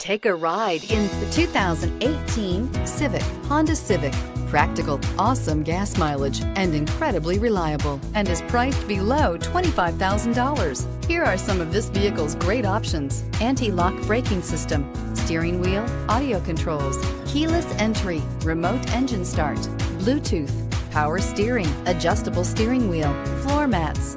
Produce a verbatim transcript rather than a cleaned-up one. Take a ride in the two thousand eighteen Civic, Honda Civic. Practical, awesome gas mileage, and incredibly reliable, and is priced below twenty-five thousand dollars. Here are some of this vehicle's great options: anti-lock braking system, steering wheel audio controls, keyless entry, remote engine start, Bluetooth, power steering, adjustable steering wheel, floor mats,